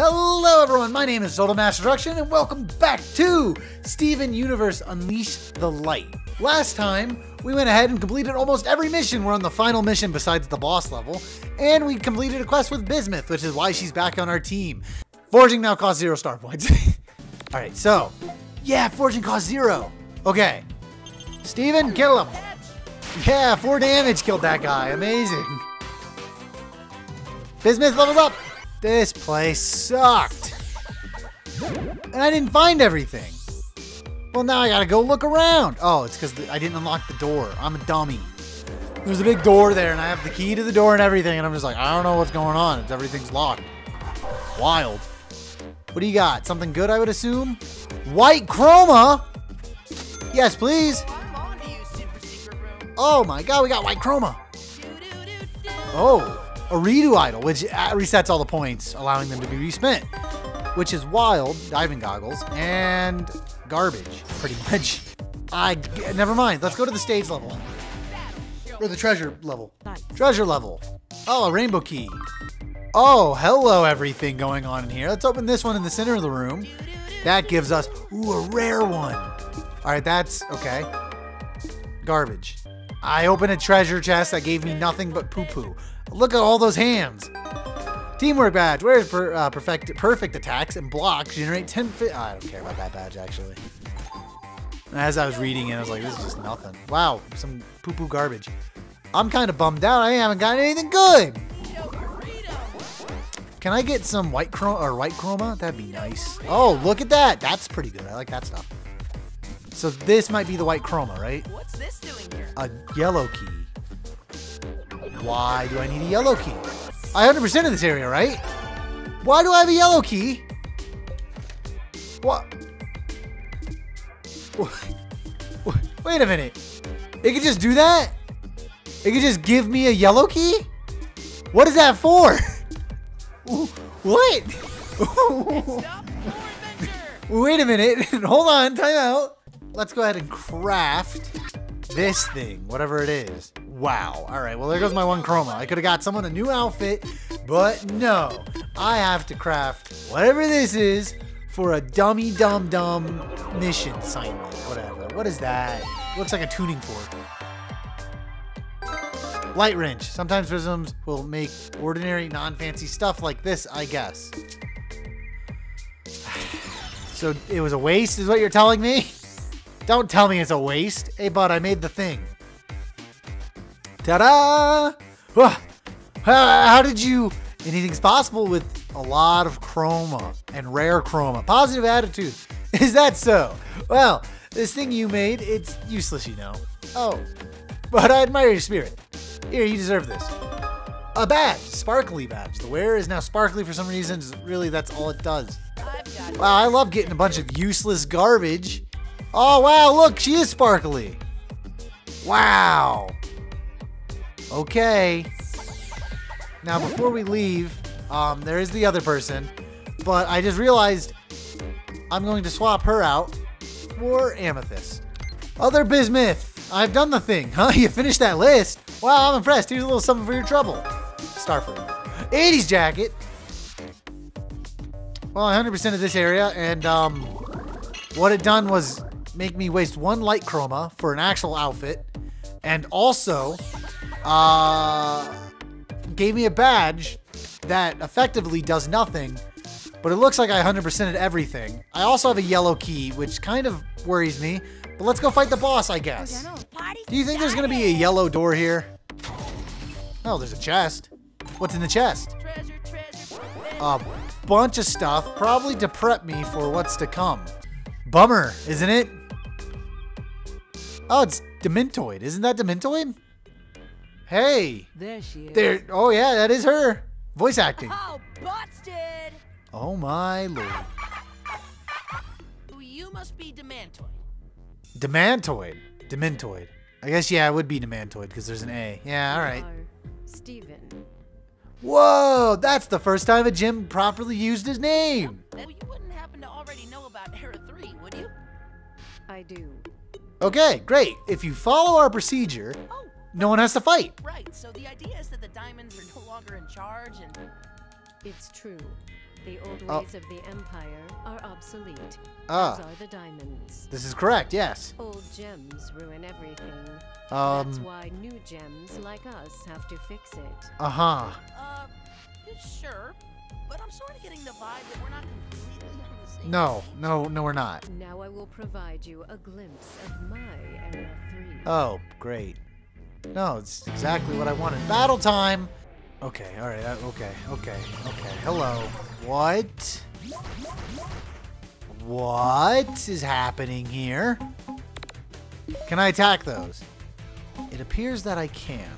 Hello everyone, my name is Total Mass Destruction and welcome back to Steven Universe Unleash the Light. Last time, we went ahead and completed almost every mission. We're on the final mission besides the boss level, and we completed a quest with Bismuth, which is why she's back on our team. Forging now costs 0 star points. Alright, so, yeah, forging costs 0. Okay. Steven, kill him. Yeah, 4 damage killed that guy. Amazing. Bismuth levels up. This place sucked. And I didn't find everything. Well, now I gotta go look around. Oh, it's because I didn't unlock the door. I'm a dummy. There's a big door there, and I have the key to the door and everything, and I'm just like, I don't know what's going on. Everything's locked. Wild. What do you got? Something good, I would assume? White Chroma? Yes, please. Oh my god, we got White Chroma. Oh, a redo idol, which resets all the points, allowing them to be respent, which is wild. Diving goggles and garbage, pretty much. Never mind. Let's go to the stage level or the treasure level. Treasure level. Oh, a rainbow key. Oh, hello, everything going on in here. Let's open this one in the center of the room. That gives us, ooh, a rare one. All right, that's okay. Garbage. I opened a treasure chest that gave me nothing but poo-poo. Look at all those hands. Teamwork badge. Where's perfect attacks and blocks generate 10... I don't care about that badge, actually. As I was reading it, I was like, this is just nothing. Wow, some poo-poo garbage. I'm kind of bummed out. I haven't gotten anything good. Can I get some white chroma? That'd be nice. Oh, look at that. That's pretty good. I like that stuff. So this might be the White Chroma, right? What's this doing here? A yellow key. Why do I need a yellow key? I 100% of this area, right? Why do I have a yellow key? What? Wait a minute. It could just do that? It could just give me a yellow key? What is that for? What? Wait a minute. Hold on. Time out. Let's go ahead and craft this thing, whatever it is. Wow. All right. Well, there goes my one chroma. I could have got someone a new outfit, but no. I have to craft whatever this is for a dummy dum-dum mission assignment, whatever. What is that? Looks like a tuning fork. Light wrench. Sometimes prisms will make ordinary, non-fancy stuff like this, I guess. So it was a waste is what you're telling me? Don't tell me it's a waste. Hey, bud, I made the thing. Ta-da! How did you... Anything's possible with a lot of chroma and rare chroma. Positive attitude. Is that so? Well, this thing you made, it's useless, you know. Oh, but I admire your spirit. Here, you deserve this. A badge. Sparkly badge. The wearer is now sparkly for some reason. Really, that's all it does. Wow, I love getting a bunch of useless garbage. Oh, wow, look, she is sparkly. Wow. Okay. Now, before we leave, there is the other person, but I just realized I'm going to swap her out for Amethyst. Other Bismuth, I've done the thing, huh? You finished that list? Wow, I'm impressed. Here's a little something for your trouble. Starford. 80s jacket. Well, 100% of this area, and what it done was... make me waste one light chroma for an actual outfit, and also gave me a badge that effectively does nothing, but it looks like I 100%ed everything. I also have a yellow key, which kind of worries me, but let's go fight the boss, I guess. Do you think there's gonna be a yellow door here? Oh, there's a chest. What's in the chest? A bunch of stuff, probably to prep me for what's to come. Bummer, isn't it? Oh, it's Demantoid. Isn't that Demantoid? Hey. There she is. There. Oh, yeah, that is her. Voice acting. Oh, busted. Oh, my lord. You must be Demantoid. Demantoid. Demantoid. I guess, yeah, it would be Demantoid because there's an A. Yeah, all right. Steven. Whoa, that's the first time a gym properly used his name. Well, you wouldn't happen to already know about Era 3, would you? I do. Okay, great. If you follow our procedure, no one has to fight. Right, so the idea is that the diamonds are no longer in charge and... It's true. The old ways of the Empire are obsolete. Those are the diamonds. This is correct, yes. Old gems ruin everything. That's why new gems like us have to fix it. Sure, but I'm sort of getting the vibe that we're not completely on the same. No, we're not. Now I will provide you a glimpse of my Era 3. Oh, great. No, it's exactly what I wanted. Battle time! Okay, alright, okay. Hello. What? What is happening here? Can I attack those? It appears that I can.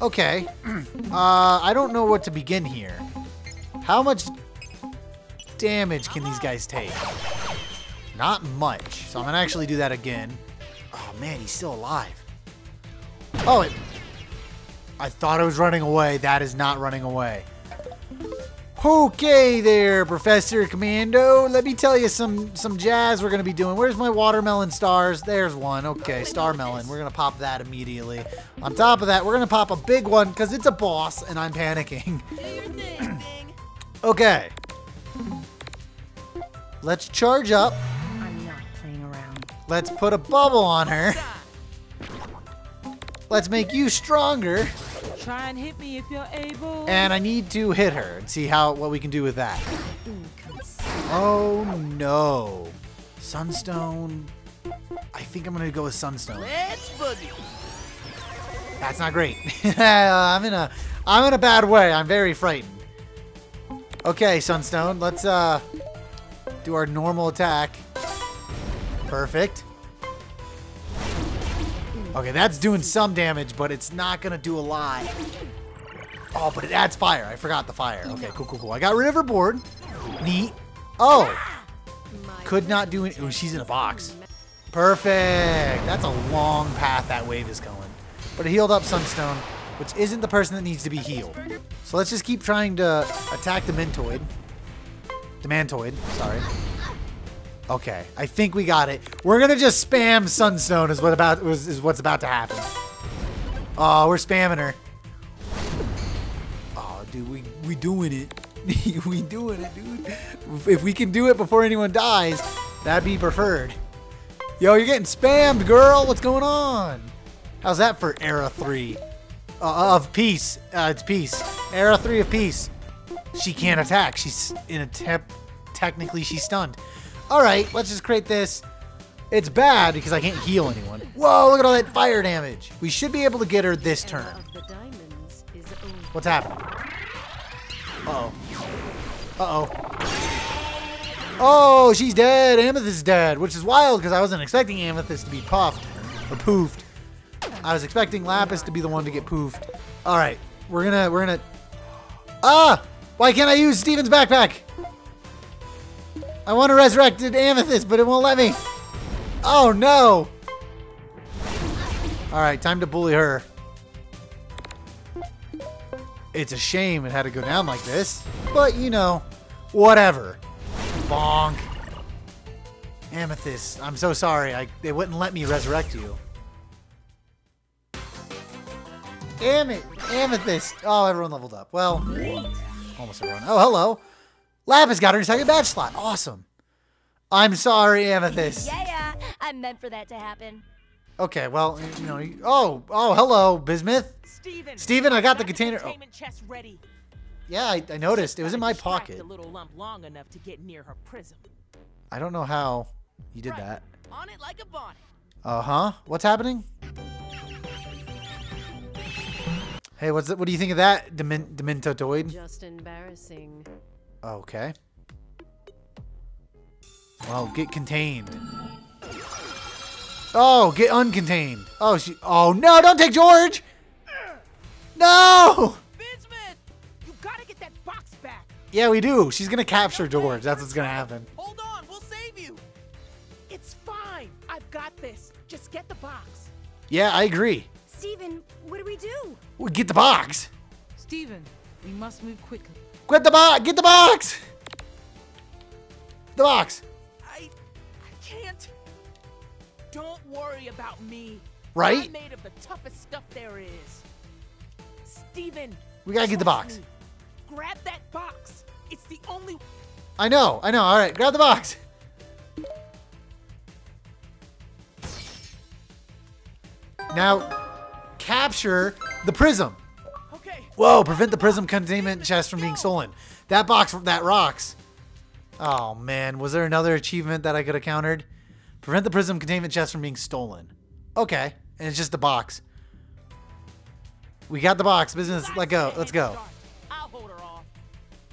Okay. I don't know what to begin here. How much damage can these guys take? Not much. So I'm gonna actually do that again. Oh man, he's still alive. Oh, I thought I was running away. That is not running away. Okay there, Professor Commando. Let me tell you some jazz we're gonna be doing. Where's my watermelon stars? There's one. Okay, star melon. We're gonna pop that immediately. On top of that, we're gonna pop a big one because it's a boss and I'm panicking. Do your thing. Okay. Let's charge up. I'm not playing around. Let's put a bubble on her. Let's make you stronger. Try and hit me if you're able. And I need to hit her and see what we can do with that. Oh no. Sunstone. I think I'm gonna go with Sunstone. Let's boogie. That's not great. I'm in a bad way. I'm very frightened. Okay, Sunstone, let's do our normal attack. Perfect. Okay, that's doing some damage, but it's not gonna do a lot. Oh, but it adds fire. I forgot the fire. Okay, cool. I got rid of her board. Neat. Oh, could not do it. Oh, she's in a box. Perfect. That's a long path that wave is going. But it healed up Sunstone, which isn't the person that needs to be healed. So let's just keep trying to attack the Demantoid. Demantoid, sorry. Okay, I think we got it. We're gonna just spam Sunstone is what's about to happen. Oh, we're spamming her. Oh, dude, we doing it. We doing it, dude. If we can do it before anyone dies, that'd be preferred. Yo, you're getting spammed, girl. What's going on? How's that for Era 3 of peace? It's peace. Era 3 of peace. She can't attack. She's in a technically she's stunned. All right, let's just create this. It's bad because I can't heal anyone. Whoa, look at all that fire damage. We should be able to get her this turn. What's happening? Uh-oh. Oh, she's dead. Amethyst is dead, which is wild because I wasn't expecting Amethyst to be puffed or poofed. I was expecting Lapis to be the one to get poofed. All right, we're gonna... Ah! Why can't I use Steven's backpack? I want to resurrect Amethyst, but it won't let me. Oh, no. All right, time to bully her. It's a shame it had to go down like this, but, you know, whatever. Bonk. Amethyst, I'm so sorry. They wouldn't let me resurrect you. Damn it. Amethyst. Oh, everyone leveled up. Well, almost everyone. Oh, hello. Lapis got her second badge slot. Awesome. I'm sorry, Amethyst. Yeah, I meant for that to happen. Okay, well, you know. Oh, hello, Bismuth. Steven, I got the container. Oh. Chest ready. Yeah, I noticed. It was in my pocket. The little lump long enough to get near her prism. I don't know how you did that. On it like a bonnet. What's happening? Hey, what do you think of that, Demantoid? Just embarrassing. Okay. Oh, get contained. Oh, get uncontained. Oh, oh no! Don't take George. No. Bismuth, you gotta get that box back. Yeah, we do. She's gonna capture George. That's what's gonna happen. Hold on, we'll save you. It's fine. I've got this. Just get the box. Yeah, I agree. Steven, what do? We get the box. Steven, we must move quickly. Get the box! The box! I can't. Don't worry about me. Right? I'm made of the toughest stuff there is. Steven! We gotta get the box. Me. grab that box. It's the only... I know. All right, grab the box. Now, capture the prism. Okay. Whoa, prevent the prism containment chest from being stolen. That box, that rocks. Oh, man. Was there another achievement that I could have countered? Prevent the prism containment chest from being stolen. Okay. And it's just the box. We got the box. Business, let go. Let's go. I'll hold her off.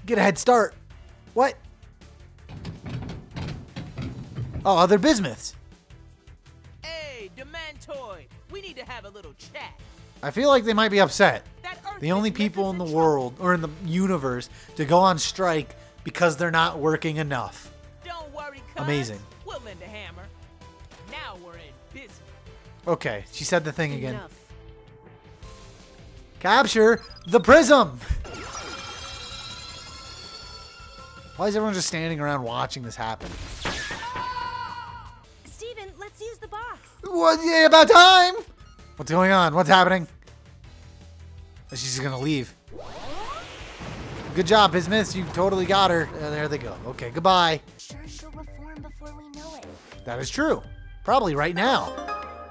Get a head start. What? Oh, other bismuths. Hey, Demantoid. We need to have a little chat. I feel like they might be upset. The only people in the world, or in the universe, to go on strike because they're not working enough. Don't worry, cuz. Amazing. We'll lend a hammer. Now we're in business. Okay, she said the thing again. Enough. Capture the prism! Why is everyone just standing around watching this happen? Steven, let's use the box. What? Yeah, about time! What's going on? What's happening? She's just gonna leave. Good job, Bismuth. You totally got her. There they go. Okay, goodbye. Sure, she'll reform before we know it. That is true. Probably right now.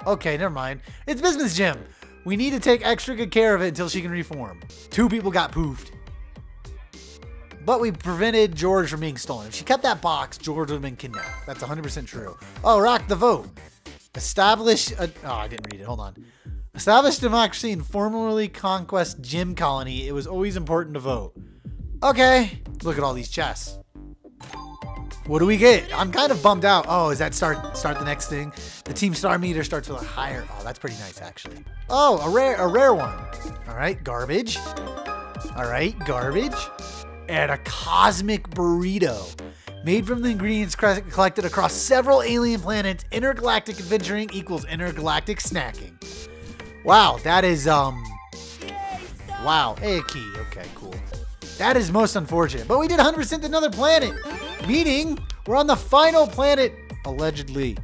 Okay, never mind. It's Bismuth's gym. We need to take extra good care of it until she can reform. Two people got poofed. But we prevented George from being stolen. If she kept that box, George would have been kidnapped. That's 100% true. Oh, rock the vote. Establish a... Oh, I didn't read it. Hold on. Establish democracy and formally conquest gym colony. It was always important to vote. Okay. Look at all these chests. What do we get? I'm kind of bummed out. Oh, is that start the next thing? The team star meter starts with a higher. Oh, that's pretty nice actually. Oh, a rare one. All right, garbage. All right, garbage. And a cosmic burrito. Made from the ingredients collected across several alien planets, intergalactic adventuring equals intergalactic snacking. Wow, that is wow, hey, a key. Okay, cool. That is most unfortunate, but we did 100% another planet. Meaning, we're on the final planet, allegedly.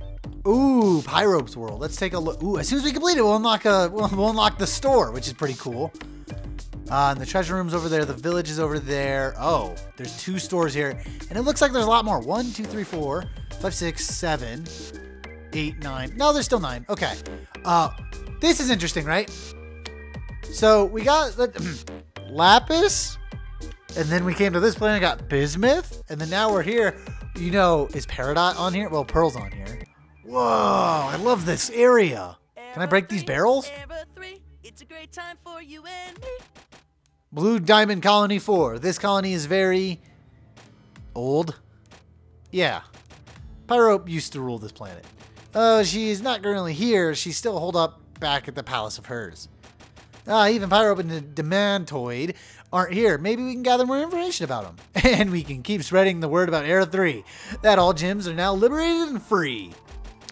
Ooh, Pyrope's World. Let's take a look. Ooh, as soon as we complete it, we'll unlock the store, which is pretty cool. And the treasure room's over there. The village is over there. Oh, there's two stores here. And it looks like there's a lot more. 1, 2, 3, 4, 5, 6, 7, 8, 9. No, there's still 9. Okay. This is interesting, right? So we got Lapis. And then we came to this planet, got Bismuth, and then now we're here. You know, is Peridot on here? Well, Pearl's on here. Whoa, I love this area. Can I break these barrels? Era 3, it's a great time for you and me. Blue Diamond Colony 4. This colony is very old. Yeah. Pyrope used to rule this planet. Oh, she's not currently here. She's still holed up back at the palace of hers. Ah, even Pyrope and the Demantoid aren't here. Maybe we can gather more information about them. And we can keep spreading the word about Era 3, that all gyms are now liberated and free.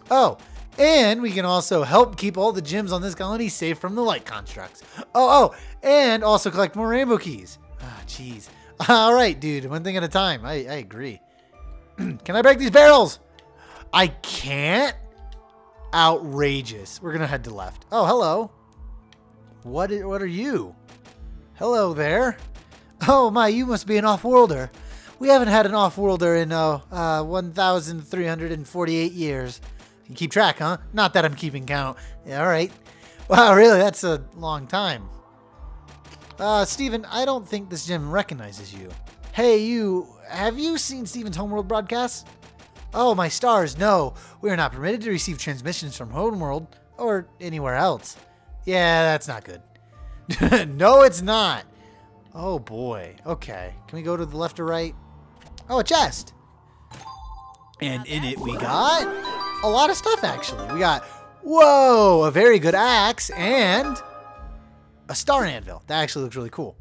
Oh, and we can also help keep all the gyms on this colony safe from the light constructs. Oh, and also collect more rainbow keys. Ah, jeez. All right, dude, one thing at a time. I agree. Can I break these barrels? I can't? Outrageous. We're going to head to left. Oh, hello. What are you? Hello there. Oh my, you must be an off-worlder. We haven't had an off-worlder in 1,348 years. You keep track, huh? Not that I'm keeping count. Yeah, all right. Wow, really? That's a long time. Steven, I don't think this gym recognizes you. Hey, you. Have you seen Steven's Homeworld broadcast? Oh, my stars, no. We are not permitted to receive transmissions from Homeworld or anywhere else. Yeah, that's not good. No, it's not. Oh, boy. Okay. Can we go to the left or right? Oh, a chest. And in it, we got a lot of stuff, actually. We got, whoa, a very good axe and a star anvil. That actually looks really cool.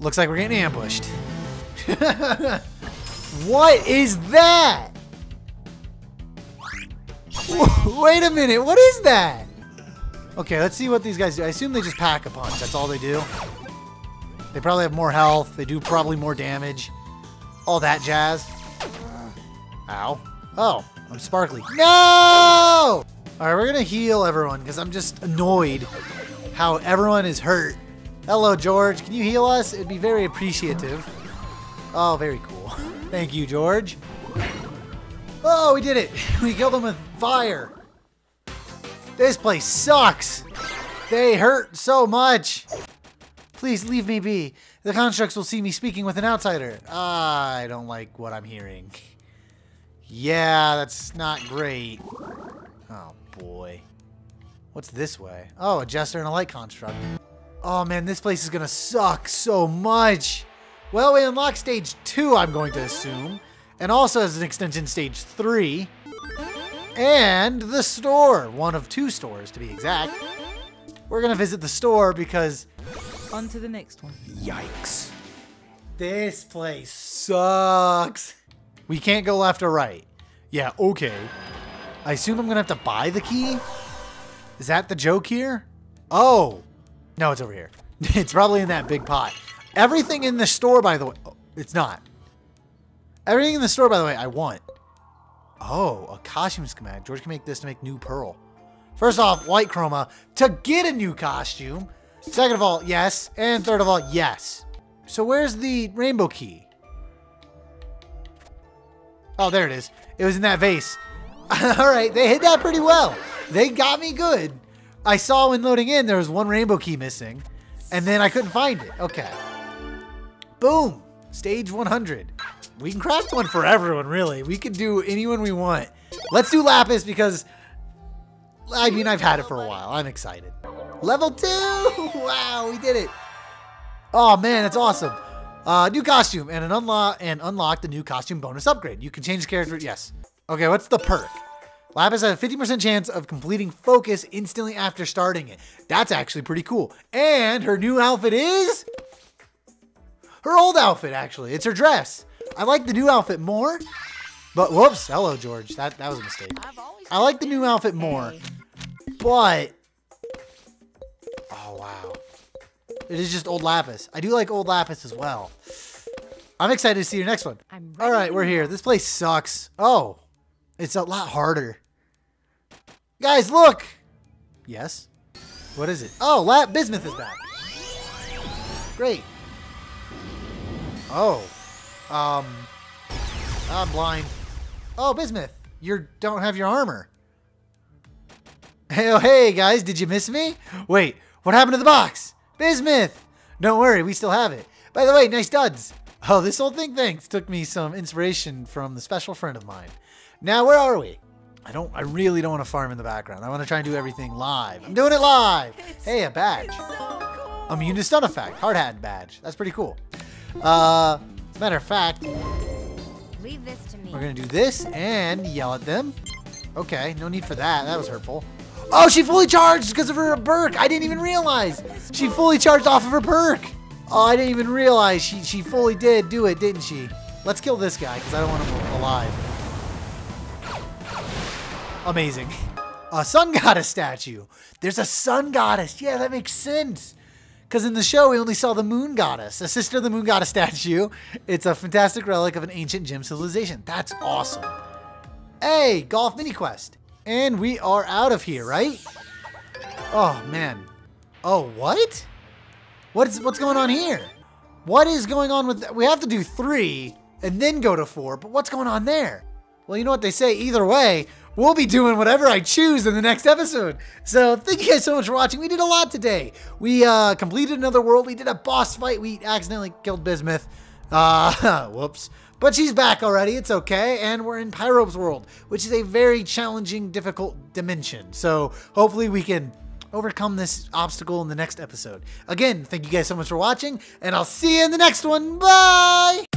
Looks like we're getting ambushed. What is that? Wait a minute. What is that? Okay, let's see what these guys do. I assume they just pack a punch. That's all they do. They probably have more health. They do probably more damage. All that jazz. Ow. Oh, I'm sparkly. No! Alright, we're going to heal everyone because I'm just annoyed how everyone is hurt Hello, George. Can you heal us? It'd be very appreciative. Oh, very cool. Thank you, George. Oh, we did it. We killed them with fire. This place sucks. They hurt so much. Please leave me be. The constructs will see me speaking with an outsider. I don't like what I'm hearing. Yeah, that's not great. Oh, boy. What's this way? Oh, a jester and a light construct. Oh, man, this place is gonna suck so much. Well, we unlocked stage 2, I'm going to assume. And also as an extension, stage 3. And the store. One of 2 stores, to be exact. We're gonna visit the store because... on to the next one. Yikes. This place sucks. We can't go left or right. Yeah, okay. I assume I'm gonna have to buy the key? Is that the joke here? Oh. No, it's over here. It's probably in that big pot. Everything in the store, by the way... oh, it's not. Everything in the store, by the way, I want. Oh, a costume schematic. George can make this to make new Pearl. First off, White Chroma, to get a new costume. Second of all, yes. And third of all, yes. So where's the rainbow key? Oh, there it is. It was in that vase. All right, they hit that pretty well. They got me good. I saw when loading in, there was one rainbow key missing. And then I couldn't find it. Okay. Boom. Stage 100. We can craft one for everyone, really. We could do anyone we want. Let's do Lapis because... I mean, I've had it for a whiwhile. I'm excited. Level 2! Wow, we did it. Oh, man, that's awesome. New costume and unlock the new costume bonus upgrade. You can change character. Yes. Okay, what's the perk? Lapis has a 50% chance of completing focus instantly after starting it. That's actually pretty cool. And her new outfit is... her old outfit, actually. It's her dress. I like the new outfit more. But whoops, hello, George. That was a mistake. I like the new outfit more, but, oh, wow. It is just old Lapis. I do like old Lapis as well. I'm excited to see your next one. All right, we're here. This place sucks. Oh, it's a lot harder. Guys, look. Yes? What is it? Oh, Bismuth is back. Great. Oh, I'm blind. Oh, Bismuth, you don't have your armor. Hey, oh, hey, guys, did you miss me? Wait, what happened to the box? Bismuth! Don't worry, we still have it. By the way, nice duds. Oh, this whole thing, thanks. Took me some inspiration from the special friend of mine. Now, where are we? I really don't want to farm in the background. I want to try and do everything live. I'm doing it live. Hey, a badge. Immune to stun effect. Hard hat badge. That's pretty cool. As a matter of fact... leave this to me. We're gonna do this and yell at them. Okay, no need for that. That was hurtful. Oh, she fully charged because of her perk. I didn't even realize. She fully charged off of her perk. Oh, I didn't even realize. She fully did do it, didn't she? Let's kill this guy because I don't want him alive. Amazing. A sun goddess statue. There's a sun goddess. Yeah, that makes sense. Because in the show, we only saw the moon goddess, a sister of the moon goddess statue. It's a fantastic relic of an ancient gem civilization. That's awesome. Hey, golf mini quest. And we are out of here, right? Oh, man. Oh, what? What's going on here? What is going on with that? We have to do 3 and then go to 4, but what's going on there? Well, you know what they say, either way, we'll be doing whatever I choose in the next episode. So thank you guys so much for watching. We did a lot today. We completed another world. We did a boss fight. We accidentally killed Bismuth. Whoops. But she's back already. It's okay. And we're in Pyrope's World, which is a very challenging, difficult dimension. So hopefully we can overcome this obstacle in the next episode. Again, thank you guys so much for watching, and I'll see you in the next one. Bye!